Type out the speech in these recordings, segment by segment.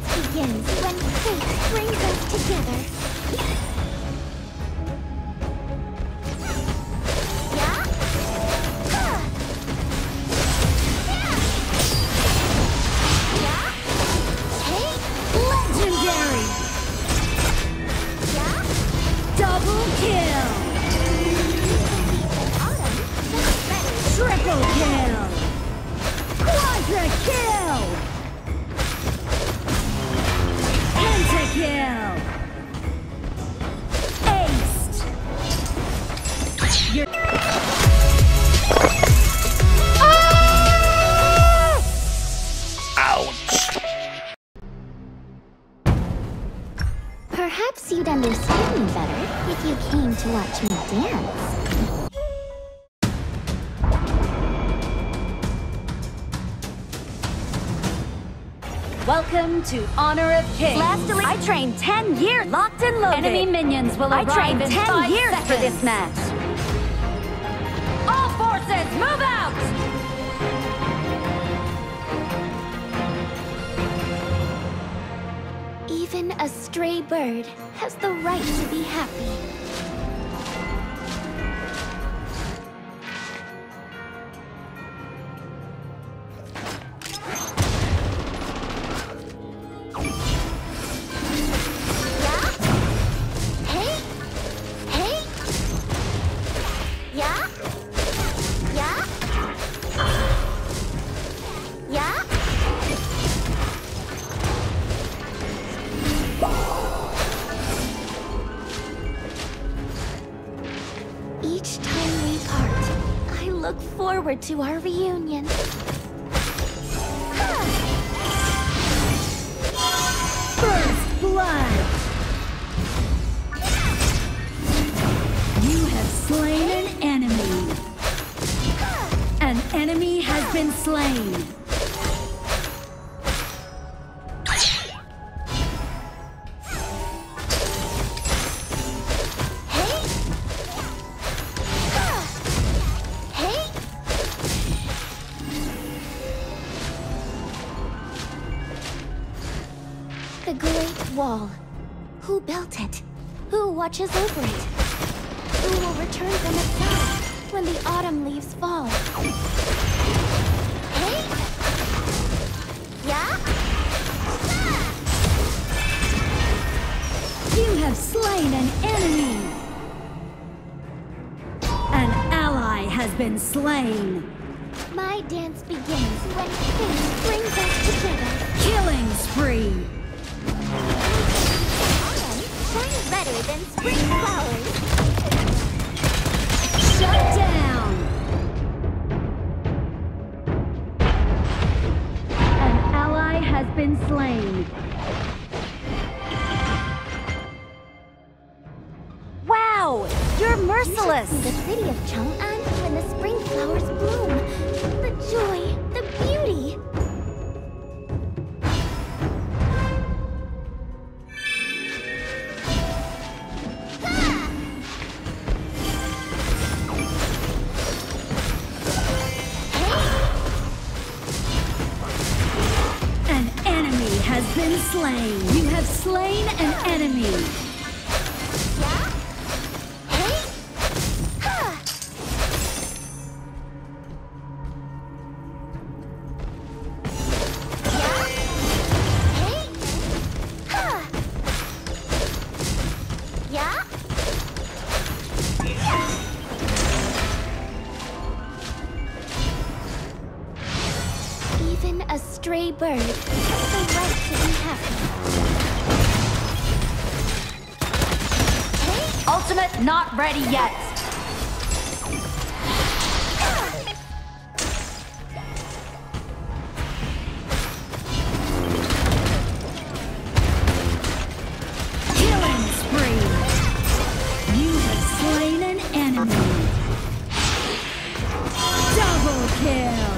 dance begins when fate brings us together. Yeah? Huh. Yeah? Yeah? Hey? Legendary! Yeah? Double kill! Triple kill! Quadra kill! Kill! Aced! Ouch! Perhaps you'd understand me better if you came to watch me dance. Welcome to Honor of Kings. I trained 10 years locked and loaded. Enemy minions will arrive in 5 years seconds. For this match. All forces, move out! Even a stray bird has the right to be happy. Each time we part, I look forward to our reunion. First blood! You have slain an enemy. An enemy has been slain. The Great Wall. Who built it? Who watches over it? Who will return from itself when the autumn leaves fall? Hey? Yeah? Yeah? You have slain an enemy! An ally has been slain! My dance begins when fate brings us together. Killing spree! Shine better than spring flowers. Shut down! An ally has been slain. Wow! You're merciless! You should see the city of Chang'an when the spring flowers bloom. The joy, the beauty. Been slain. You have slain an enemy. Yeah? Hey? Huh. Yeah? Hey? Huh. Yeah? Yeah? Even a stray bird. Ultimate not ready yet. Killing spree. You have slain an enemy. Double kill.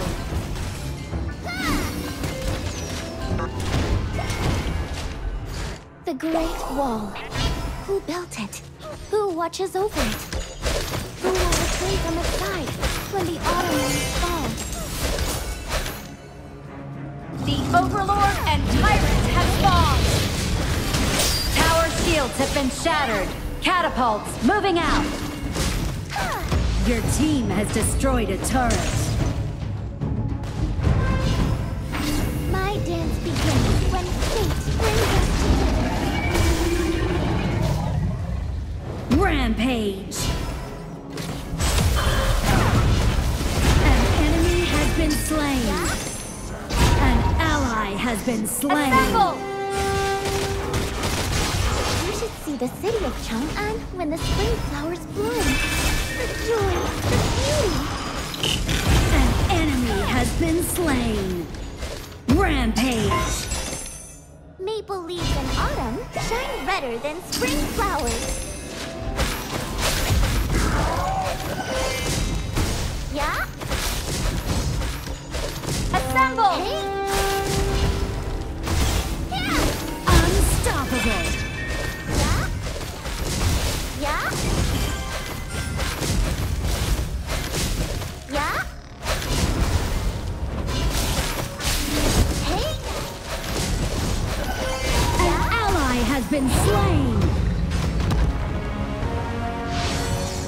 The Great Wall. Who built it? Who watches over it? Who will return from its side when the autumn leaves fall? The Overlord and Tyrant have flash bombs! Tower shields have been shattered. Catapults moving out. Your team has destroyed a turret. My dance begins when fate brings us together. Rampage! An enemy has been slain. Yeah? An ally has been slain. Assemble! See the city of Chang'an when the spring flowers bloom. The joy, the beauty. An enemy has been slain. Rampage. Maple leaves in autumn shine redder than spring flowers. Yeah? Assemble! Hey. Yeah. Unstoppable. Been slain. Even a stray bird has the right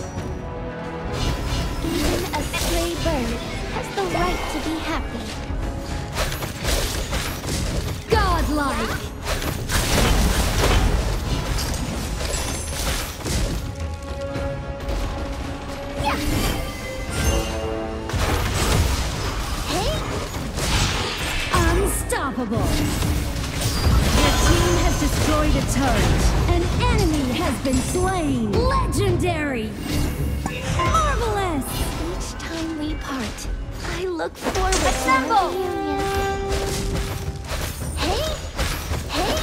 to be happy. Godlike. Yeah. Hey. Unstoppable. Destroyed a turret. An enemy has been slain. Legendary! Marvelous! Each time we part, I look forward to the reunion. Hey! Hey!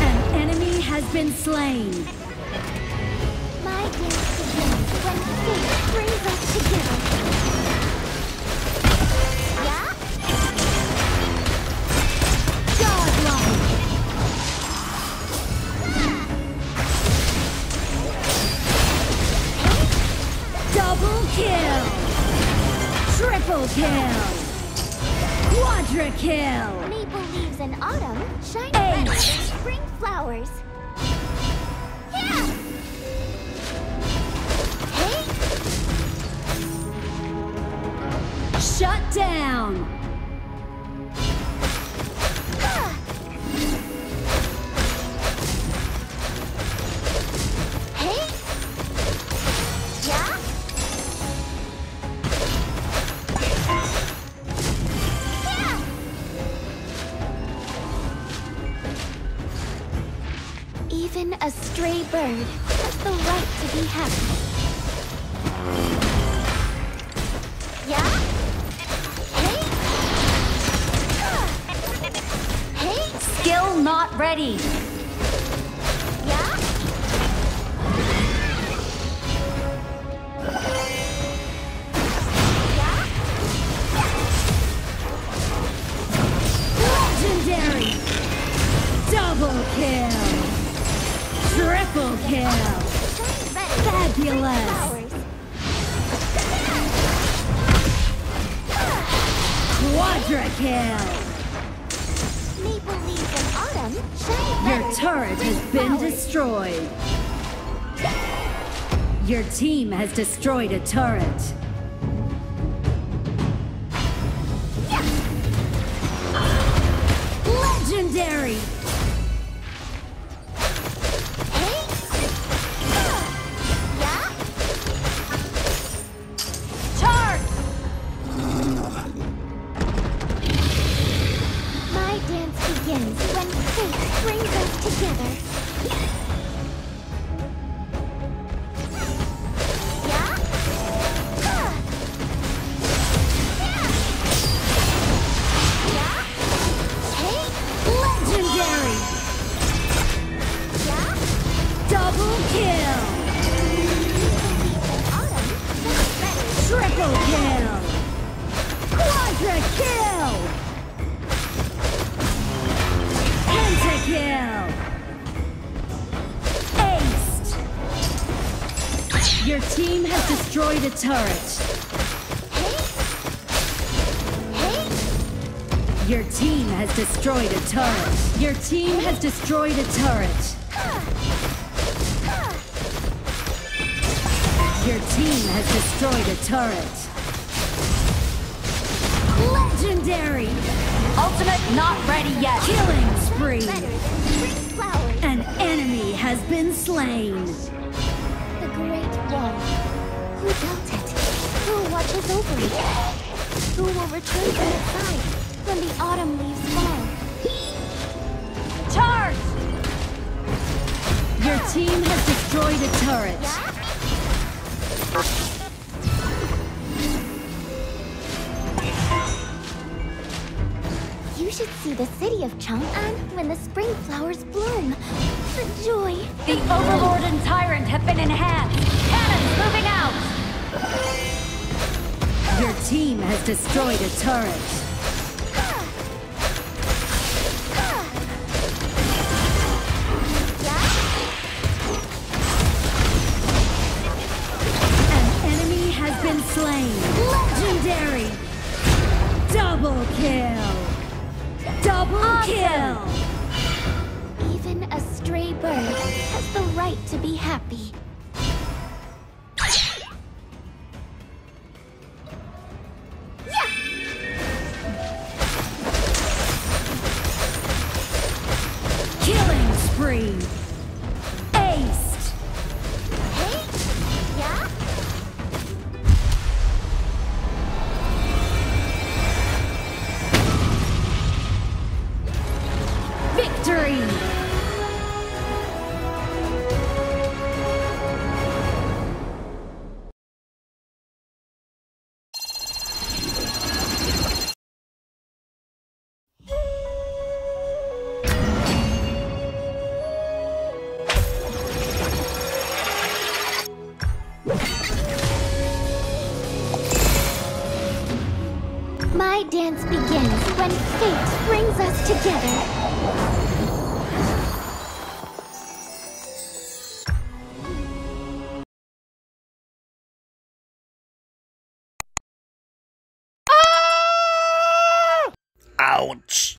An enemy has been slain. Kill! Triple kill! Quadra kill! Maple leaves in autumn shine redder than spring flowers. Yeah! Hey! Shut down! Even a stray bird has the right to be happy. Yeah? Hey? Hey? Skill not ready. Yeah? Yeah? Legendary! Double kill! Triple kill! Fabulous! Quadra kill! Maple leaves in autumn shine redder. Your turret has been destroyed. Your team has destroyed a turret. Legendary! Legendary! Your team has destroyed a turret. Hey? Hey? Your team has destroyed a turret. Your team has destroyed a turret. Your team has destroyed a turret. Legendary! Ultimate not ready yet. Killing spree. An enemy has been slain. The Great One. Who built it? Who watches over it? Who will return to its side when the autumn leaves fall? Charge! Your team has destroyed a turret. Yeah? You should see the city of Chang'an when the spring flowers bloom. The joy! The overlord and tyrant have been in hand. Cannons moving out! Your team has destroyed a turret. Slain. Legendary! Double kill! Double kill! Even a stray bird has the right to be happy. Yeah. Killing spree! My dance begins when fate brings us together. Ouch!